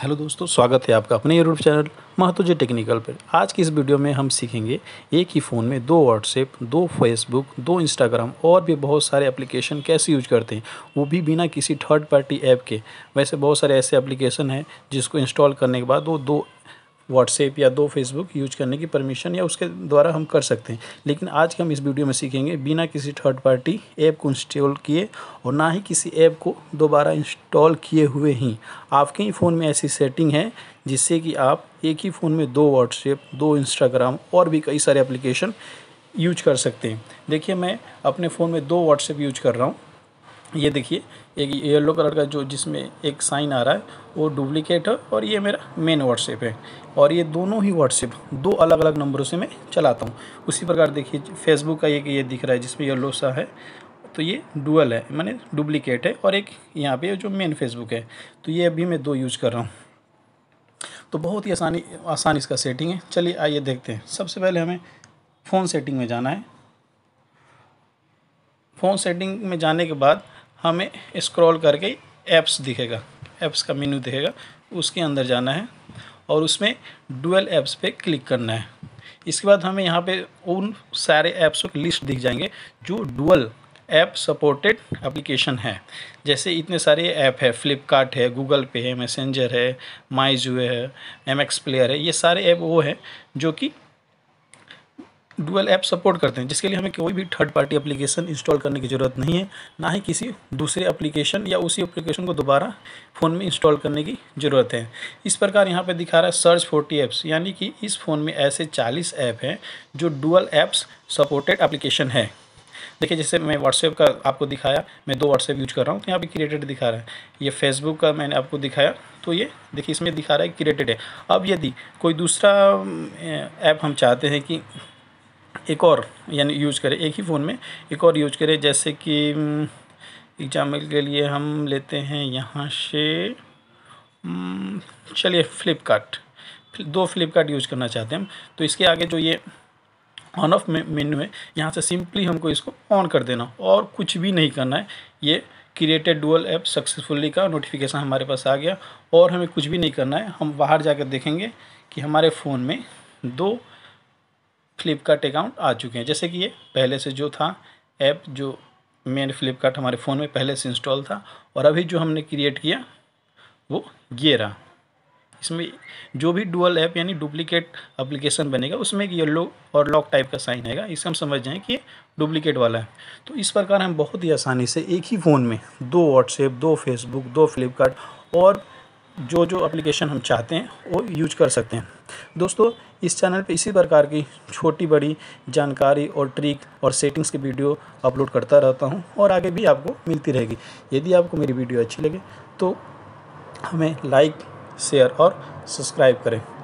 Hello दोस्तों, स्वागत है आपका अपने यूट्यूब चैनल महतोजी टेक्निकल पर। आज की इस वीडियो में हम सीखेंगे एक ही फ़ोन में दो व्हाट्सएप, दो फेसबुक, दो इंस्टाग्राम और भी बहुत सारे एप्लीकेशन कैसे यूज करते हैं, वो भी बिना किसी थर्ड पार्टी ऐप के। वैसे बहुत सारे ऐसे एप्लीकेशन हैं जिसको इंस्टॉल करने के बाद वो दो व्हाट्सएप या दो फेसबुक यूज करने की परमिशन या उसके द्वारा हम कर सकते हैं, लेकिन आज के हम इस वीडियो में सीखेंगे बिना किसी थर्ड पार्टी ऐप को इंस्टॉल किए और ना ही किसी ऐप को दोबारा इंस्टॉल किए हुए ही आपके ही फ़ोन में ऐसी सेटिंग है जिससे कि आप एक ही फ़ोन में दो व्हाट्सएप, दो इंस्टाग्राम और भी कई सारे एप्लीकेशन यूज कर सकते हैं। देखिए, मैं अपने फ़ोन में दो व्हाट्सएप यूज कर रहा हूँ। ये देखिए, एक येलो कलर का जो जिसमें एक साइन आ रहा है वो डुप्लीकेट है और ये मेरा मेन व्हाट्सएप है और ये दोनों ही व्हाट्सएप दो अलग अलग नंबरों से मैं चलाता हूँ। उसी प्रकार देखिए फेसबुक का ये दिख रहा है जिसमें येलो सा है, तो ये डुअल है माने डुप्लीकेट है और एक यहाँ पे जो मेन फेसबुक है, तो ये अभी मैं दो यूज कर रहा हूँ। तो बहुत ही आसान इसका सेटिंग है। चलिए आइए देखते हैं। सबसे पहले हमें फ़ोन सेटिंग में जाना है। फ़ोन सेटिंग में जाने के बाद हमें स्क्रॉल करके ऐप्स दिखेगा, ऐप्स का मेन्यू दिखेगा, उसके अंदर जाना है और उसमें डुअल ऐप्स पे क्लिक करना है। इसके बाद हमें यहाँ पे उन सारे ऐप्स की लिस्ट दिख जाएंगे जो डुअल ऐप सपोर्टेड एप्लीकेशन है। जैसे इतने सारे ऐप है, फ्लिपकार्ट है, गूगल पे है, मैसेंजर है, माई जू है, MX प्लेयर है। ये सारे ऐप वो है जो कि डुअल ऐप सपोर्ट करते हैं, जिसके लिए हमें कोई भी थर्ड पार्टी एप्लीकेशन इंस्टॉल करने की ज़रूरत नहीं है, ना ही किसी दूसरे एप्लीकेशन या उसी एप्लीकेशन को दोबारा फ़ोन में इंस्टॉल करने की ज़रूरत है। इस प्रकार यहाँ पे दिखा रहा है सर्च 40 ऐप्स, यानी कि इस फ़ोन में ऐसे 40 ऐप हैं जो डुअल ऐप्स सपोर्टेड एप्लीकेशन है। देखिए, जैसे मैं व्हाट्सएप का आपको दिखाया, मैं दो व्हाट्सएप यूज कर रहा हूँ, तो यहाँ पे क्रिएटेड दिखा रहा है। ये फेसबुक का मैंने आपको दिखाया, तो ये देखिए इसमें दिखा रहा है क्रिएटेड है। अब यदि कोई दूसरा ऐप हम चाहते हैं कि एक और यानी यूज करें, एक ही फ़ोन में एक और यूज करें, जैसे कि एग्जाम्पल के लिए हम लेते हैं यहाँ से, चलिए फ्लिपकार्ट, दो फ्लिपकार्ट यूज करना चाहते हैं हम, तो इसके आगे जो ये ऑन ऑफ मेन्यू है, यहाँ से सिंपली हमको इसको ऑन कर देना और कुछ भी नहीं करना है। ये क्रिएटेड डुअल ऐप सक्सेसफुली का नोटिफिकेशन हमारे पास आ गया और हमें कुछ भी नहीं करना है। हम बाहर जाकर देखेंगे कि हमारे फ़ोन में दो फ्लिपकार्ट अकाउंट आ चुके हैं। जैसे कि ये पहले से जो था ऐप, जो मेन फ्लिपकार्ट हमारे फ़ोन में पहले से इंस्टॉल था और अभी जो हमने क्रिएट किया वो ये रहा। इसमें जो भी डुअल ऐप यानी डुप्लीकेट एप्लीकेशन बनेगा उसमें एक येलो और लॉक टाइप का साइन आएगा, इससे हम समझ जाएँ कि ये डुप्लीकेट वाला है। तो इस प्रकार हम बहुत ही आसानी से एक ही फ़ोन में दो व्हाट्सएप, दो फेसबुक, दो फ्लिपकार्ट और जो जो एप्लीकेशन हम चाहते हैं वो यूज कर सकते हैं। दोस्तों, इस चैनल पे इसी प्रकार की छोटी बड़ी जानकारी और ट्रिक और सेटिंग्स की वीडियो अपलोड करता रहता हूं और आगे भी आपको मिलती रहेगी। यदि आपको मेरी वीडियो अच्छी लगे तो हमें लाइक, शेयर और सब्सक्राइब करें।